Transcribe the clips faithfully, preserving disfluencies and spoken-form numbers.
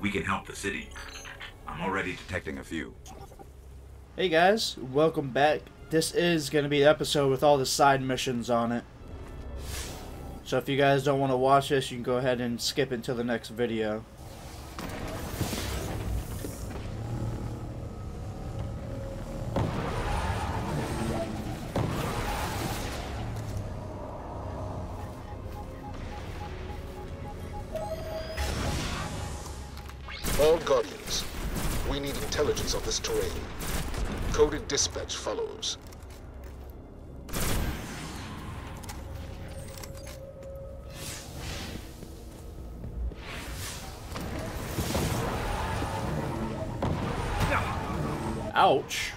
We can help the city. I'm already detecting a few. Hey guys, welcome back. This is going to be an episode with all the side missions on it. So if you guys don't want to watch this, you can go ahead and skip until the next video. All Guardians, we need intelligence on this terrain. Coded dispatch follows. Ouch.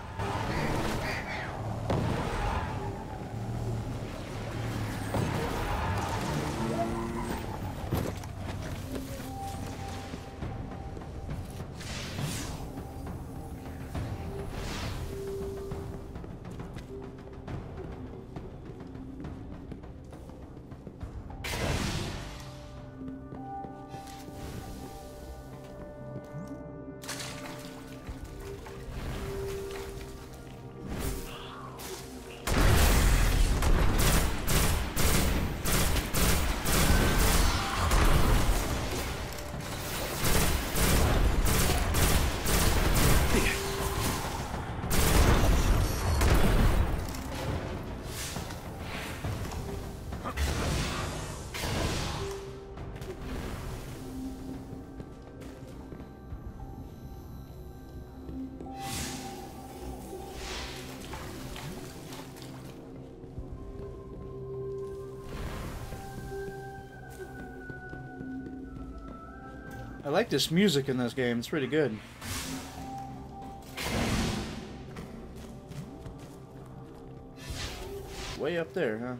I like this music in this game, it's pretty good. Way up there, huh?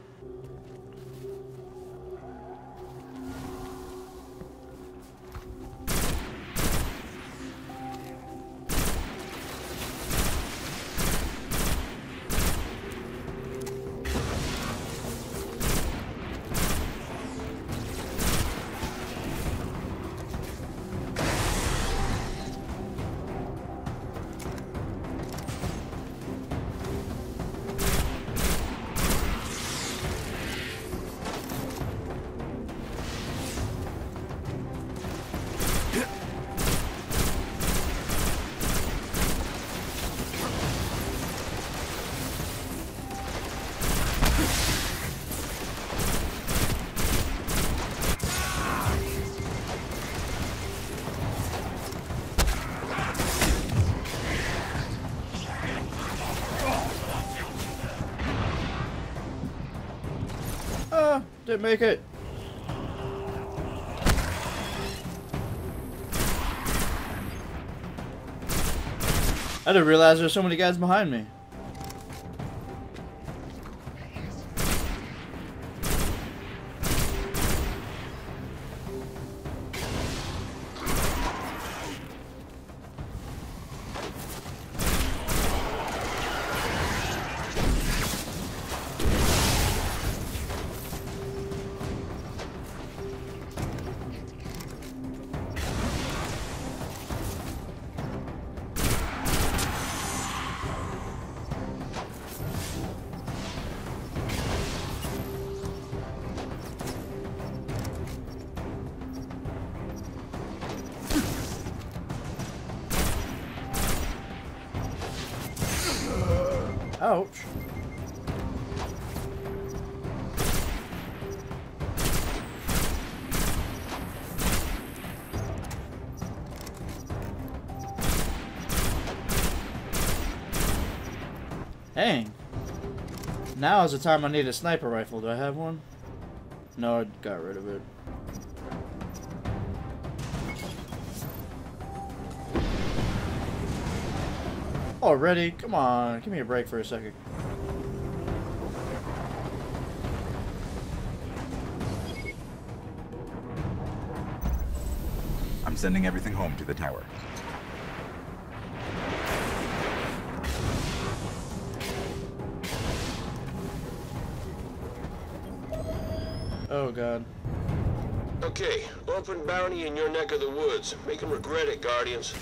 Didn't make it. I didn't realize there's so many guys behind me. Ouch. Dang. Now is the time I need a sniper rifle. Do I have one? No, I got rid of it. Already? Come on, give me a break for a second. I'm sending everything home to the tower. Oh god. Okay, open bounty in your neck of the woods. Make them regret it, Guardians.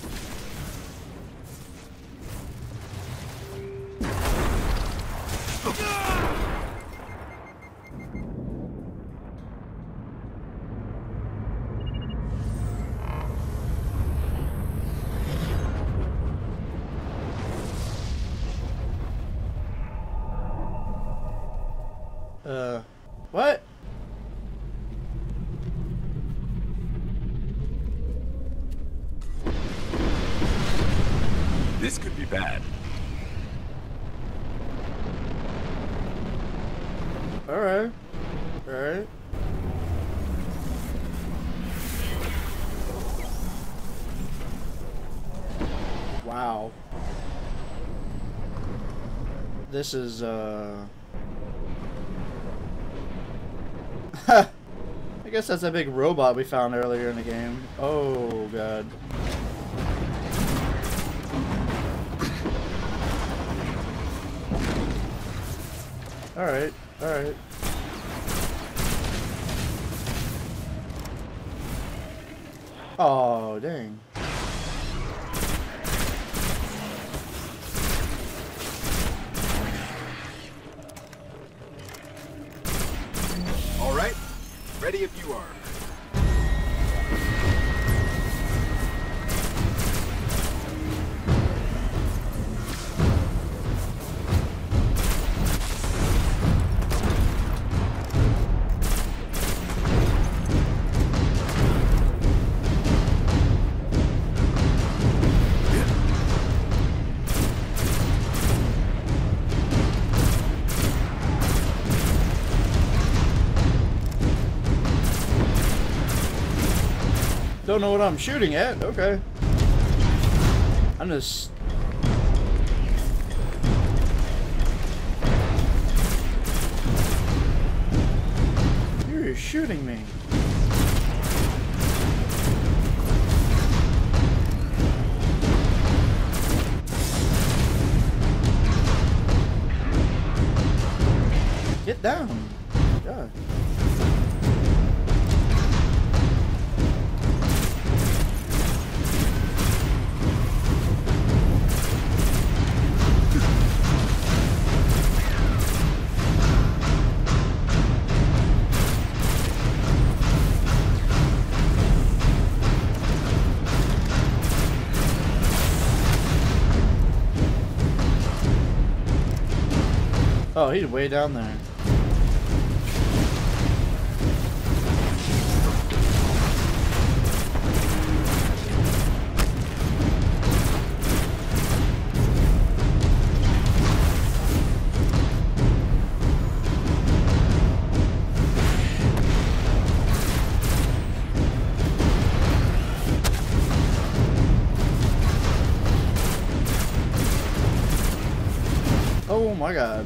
Uh, what? This could be bad. All right. All right. Wow. This is, uh... I guess that's that big robot we found earlier in the game. Oh god. Alright, alright. Oh dang. Ready if you are. Don't know what I'm shooting at. Okay. I'm just... You're shooting me. Get down. God. Oh, he's way down there. Oh my god.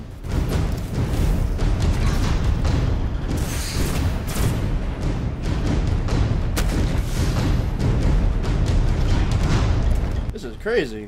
Crazy.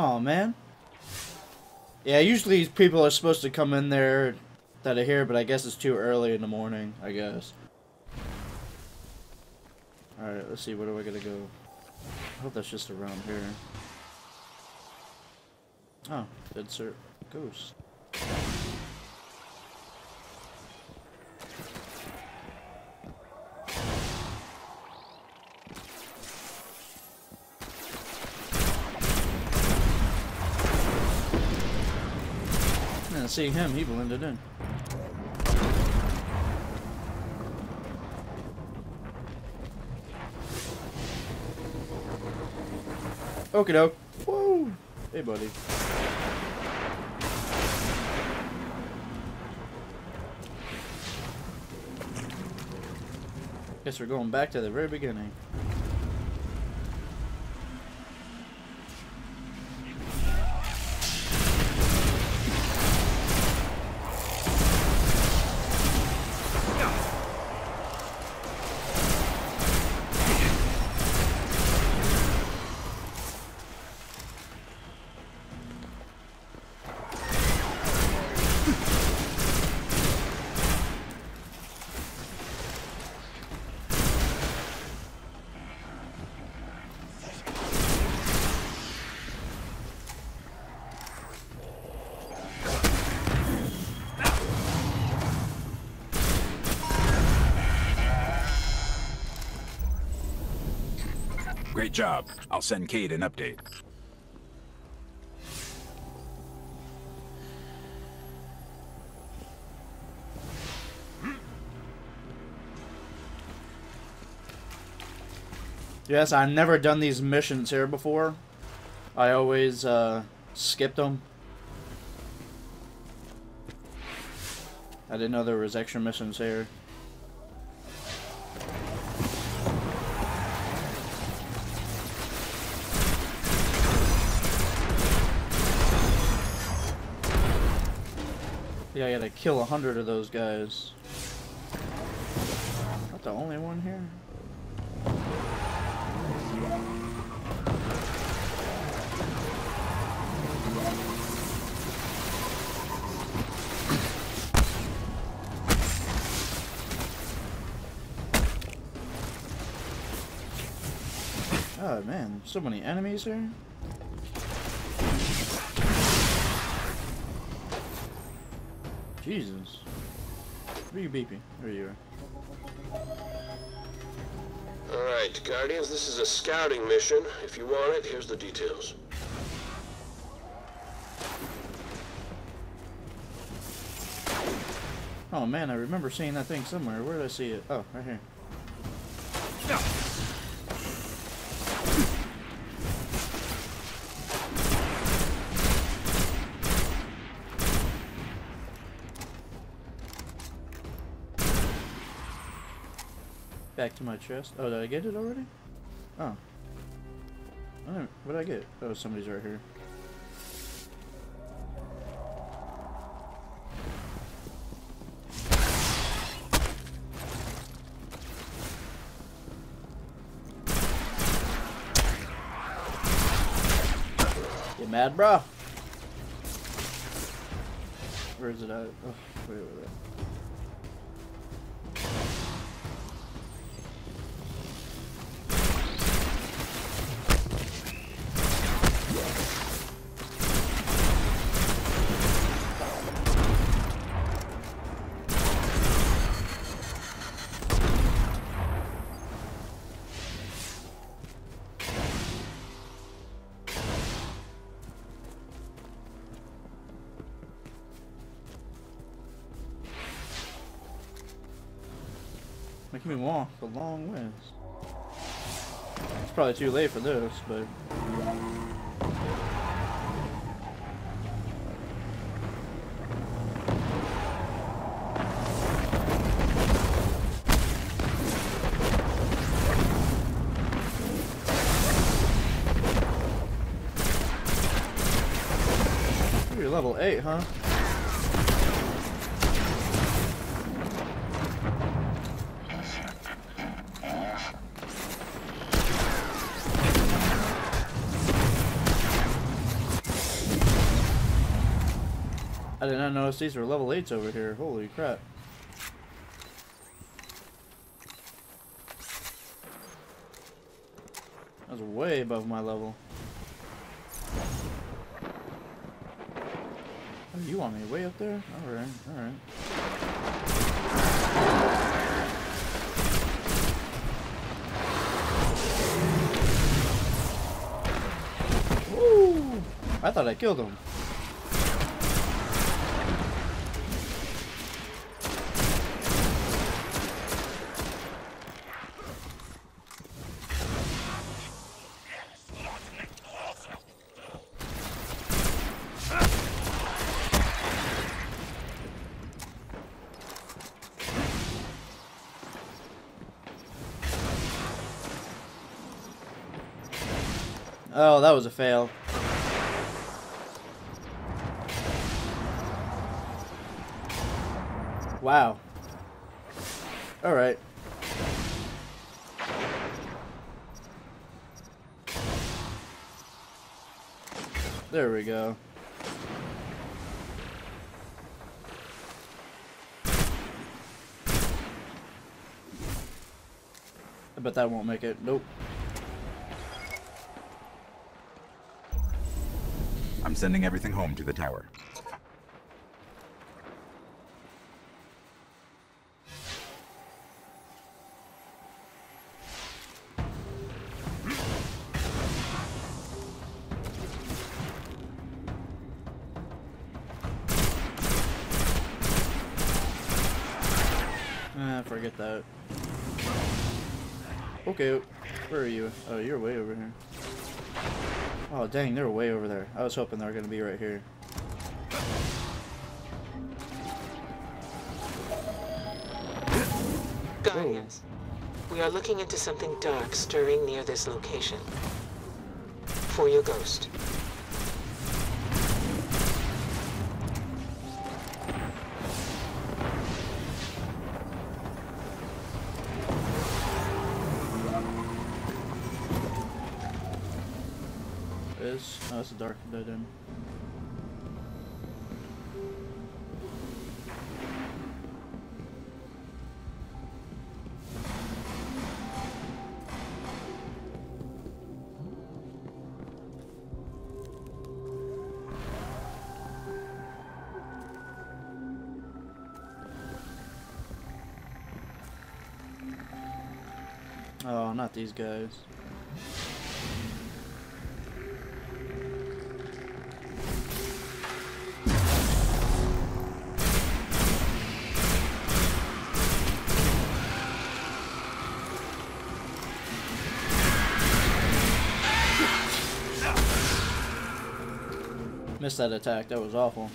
Oh man. Yeah, usually people are supposed to come in there that are here, but I guess it's too early in the morning, I guess. Alright, let's see, where do I gotta go? I hope that's just around here. Oh, dead sir. Ghost. Yeah, seeing him, he blended in. Okie doke. Whoa! Hey, buddy. Guess we're going back to the very beginning. Great job. I'll send Cade an update. Yes, I've never done these missions here before. I always uh, skipped them. I didn't know there was extra missions here. Yeah, I gotta kill a hundred of those guys. Not the only one here. Oh man, so many enemies here. Jesus. Where are you beeping? There you are. Alright, Guardians, this is a scouting mission. If you want it, here's the details. Oh man, I remember seeing that thing somewhere. Where did I see it? Oh, right here. No. Back to my chest. Oh, did I get it already? Oh. I don't, what did I get? Oh, somebody's right here. Get mad, bro. Where is it at? Oh, wait, wait, wait. Make me walk a long ways. It's probably too late for this, but... You're level eight, huh? I did not notice these were level eights over here. Holy crap. That was way above my level. Oh, you want me way up there? Alright, alright. Woo! I thought I killed him. Oh, that was a fail. Wow. All right. There we go. I bet that won't make it. Nope. I'm sending everything home to the tower. Ah, forget that. Okay, where are you? Oh, you're way over here. Oh dang, they're way over there. I was hoping they were gonna be right here. Guardians, whoa. We are looking into something dark stirring near this location. For your ghost. Oh, that's a dark dead end. Oh, not these guys. Missed that attack, that was awful.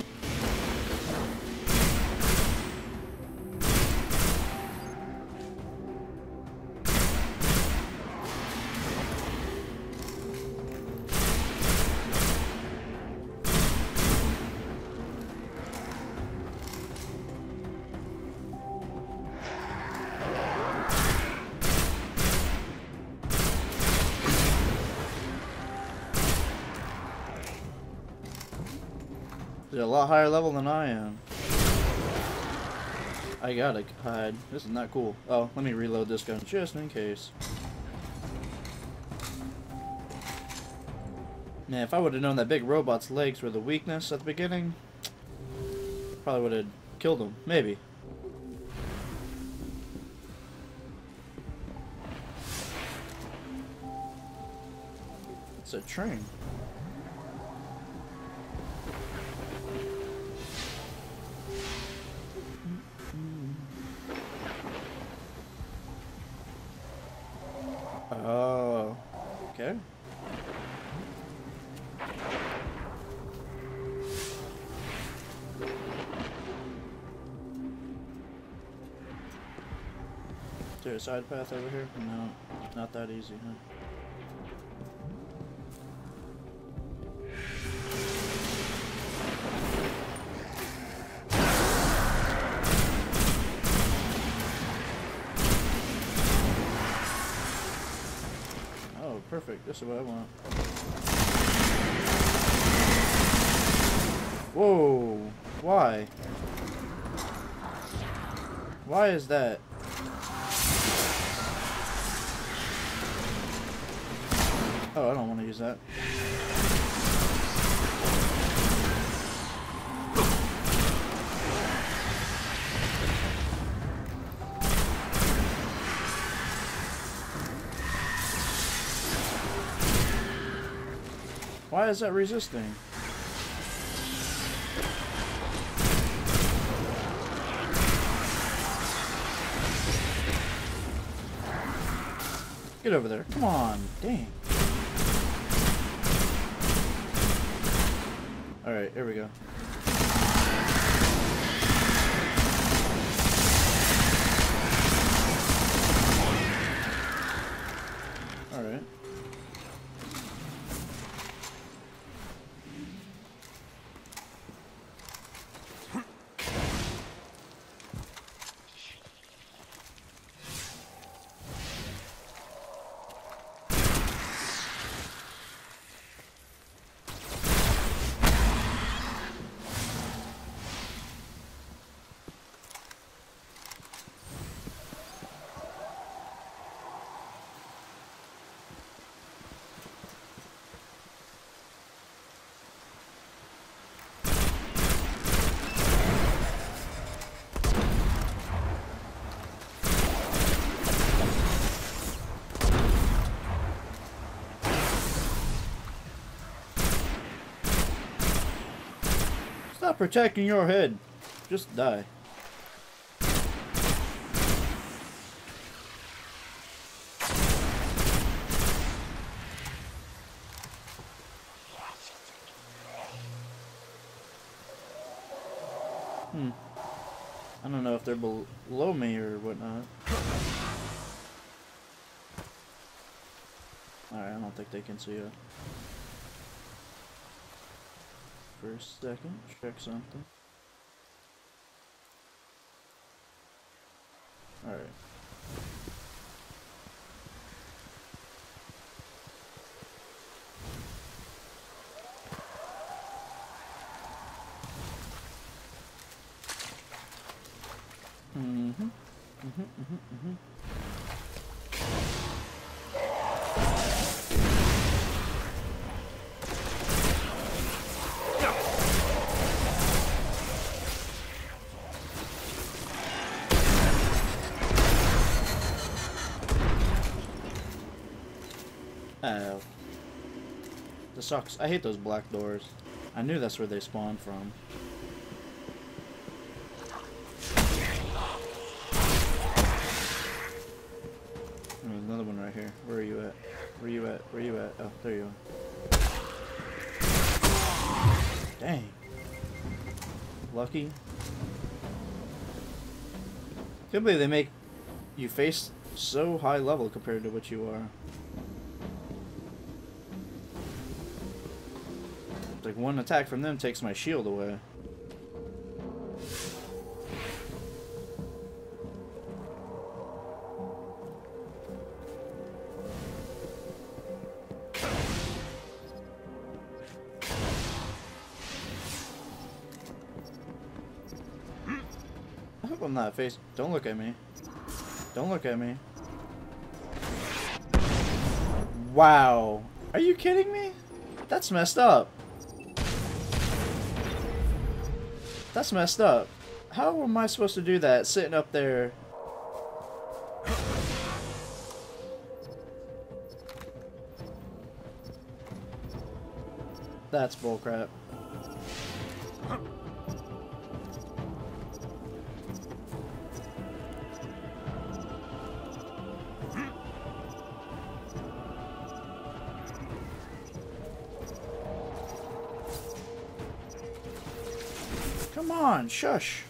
They're a lot higher level than I am. I gotta hide. This is not cool. Oh, let me reload this gun just in case. Man, if I would have known that big robot's legs were the weakness at the beginning, probably would have killed him. Maybe. It's a train. Oh, okay. Is there a side path over here? No, not that easy, huh? Perfect, this is what I want. Whoa! Why? Why is that? Oh, I don't want to use that. Why is that resisting? Get over there. Come on. Dang. Alright, here we go. Alright. Stop protecting your head. Just die. Hmm. I don't know if they're below me or whatnot. Alright, I don't think they can see it. For a second, check something. Alright. Mm-hmm. Mm-hmm. Mm-hmm. Mm-hmm. Oh. This sucks. I hate those black doors. I knew that's where they spawned from. There's another one right here. Where are you at? Where are you at? Where are you at? Oh, there you are. Dang. Lucky. I can't believe they make you face so high level compared to what you are. Like, one attack from them takes my shield away. I hope I'm not facing. Don't look at me. Don't look at me. Wow. Are you kidding me? That's messed up. That's messed up. How am I supposed to do that sitting up there? That's bullcrap. Come on, shush.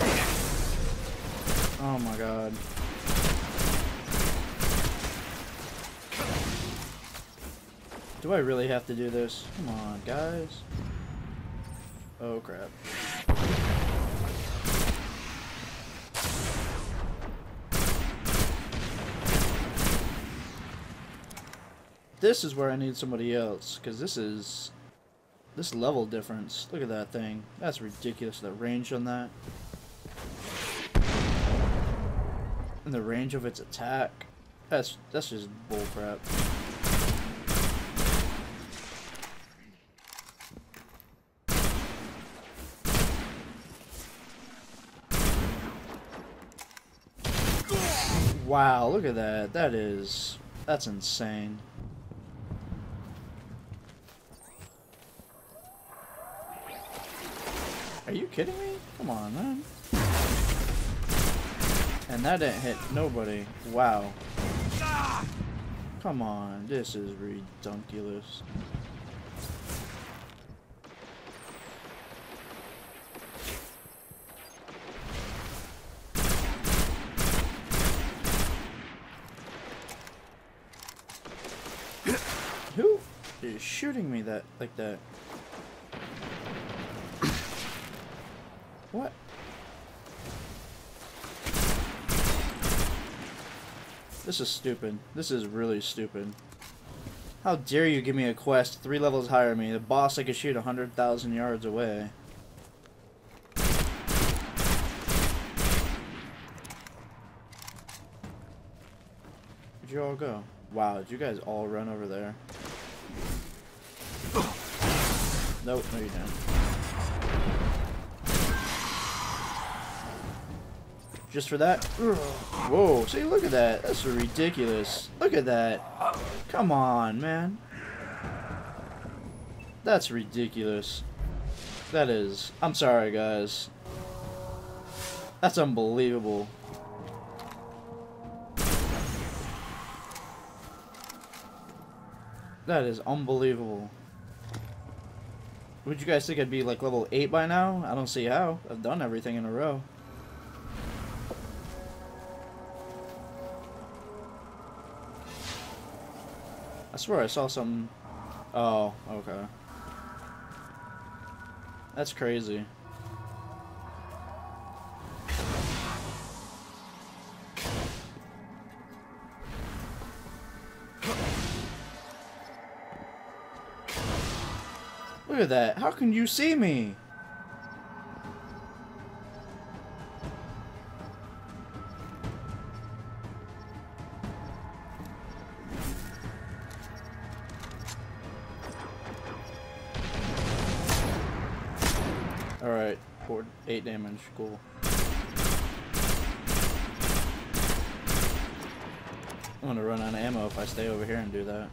Oh my god. Do I really have to do this? Come on, guys. Oh crap. This is where I need somebody else, because this is This level difference, look at that thing. That's ridiculous, the range on that. And the range of its attack. That's that's just bull crap. Wow, look at that. That is... That's insane. Are you kidding me? Come on, man. And that didn't hit nobody. Wow. Come on, this is redunculous. Who is shooting me that like that? What? This is stupid. This is really stupid. How dare you give me a quest three levels higher than me, the boss I could shoot a hundred thousand yards away. Where'd you all go? Wow, did you guys all run over there? Nope, no you didn't. Just for that? Whoa, see look at that. That's ridiculous. Look at that. Come on, man. That's ridiculous. That is... I'm sorry, guys. That's unbelievable. That is unbelievable. Would you guys think I'd be like level eight by now? I don't see how. I've done everything in a row. I swear I saw something. Oh, okay. That's crazy. Look at that. How can you see me? All right, four, eight damage. Cool. I'm gonna run out of ammo if I stay over here and do that.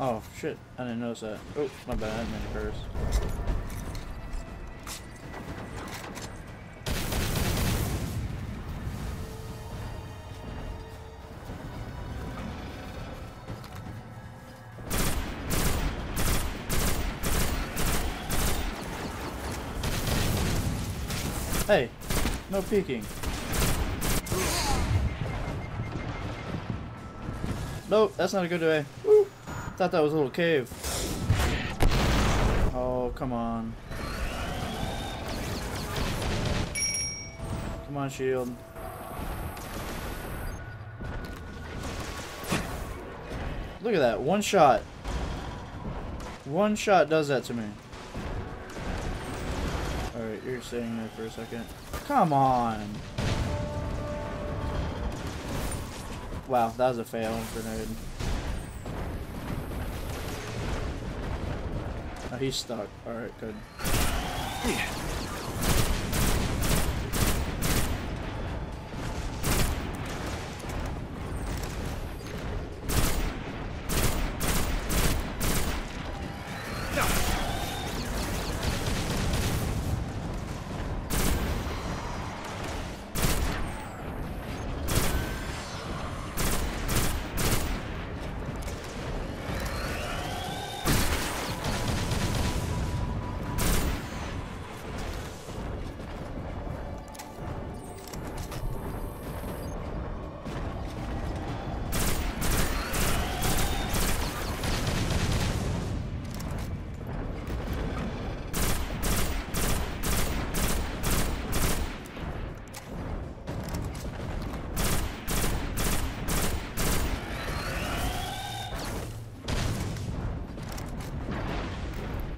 Oh shit, I didn't notice that. Oh, my bad, I didn't mean to curse. Hey, no peeking. Nope, that's not a good way. Woo. I thought that was a little cave. Oh, come on. Come on, shield. Look at that. One shot. One shot does that to me. Alright, you're staying there for a second. Come on. Wow, that was a fail grenade. Oh, he's stuck. Alright, good. No.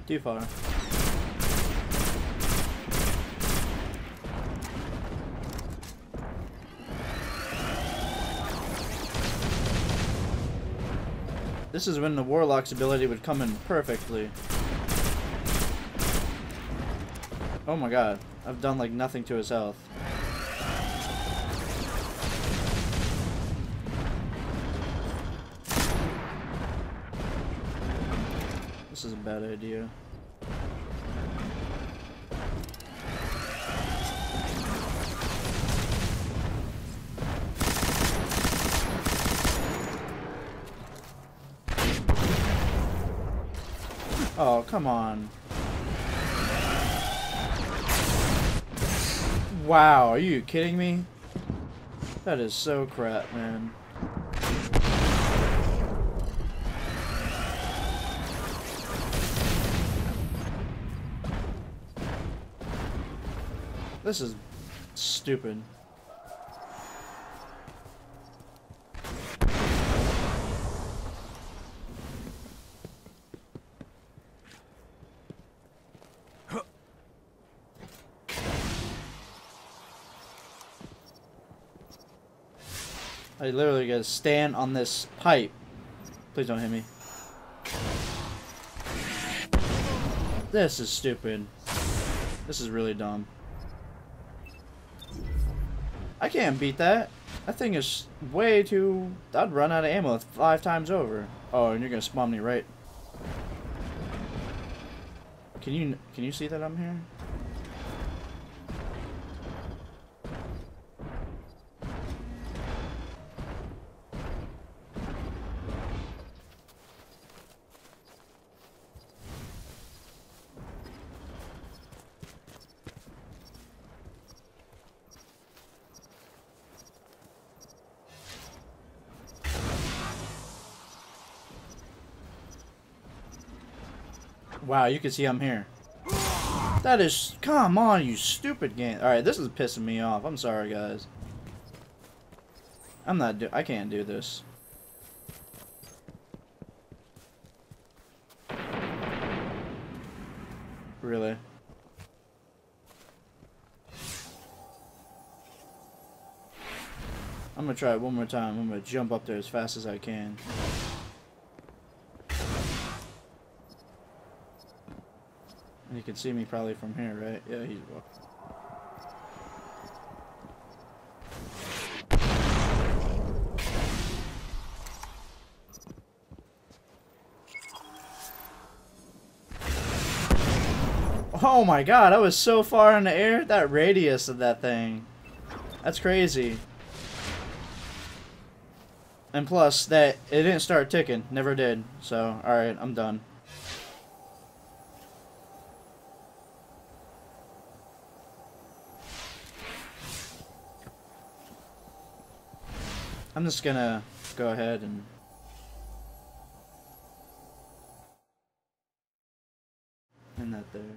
Too far. This is when the Warlock's ability would come in perfectly. Oh my god. I've done like nothing to his health. This is a bad idea. Oh, come on. Wow, are you kidding me? That is so crap, man. This is stupid. I literally gotta stand on this pipe. Please don't hit me. This is stupid. This is really dumb. I can't beat that. That thing is way too... I'd run out of ammo five times over. Oh, and you're gonna spawn me, right? Can you, can you see that I'm here? Wow, you can see I'm here. That is... Come on, you stupid game. Alright, this is pissing me off. I'm sorry, guys. I'm not do... I can't do this. Really? I'm gonna try it one more time. I'm gonna jump up there as fast as I can. You can see me probably from here, right? Yeah, he's walking. Oh my god, I was so far in the air. That radius of that thing. That's crazy. And plus, that it didn't start ticking. Never did. So, alright, I'm done. I'm just gonna go ahead and... end that there.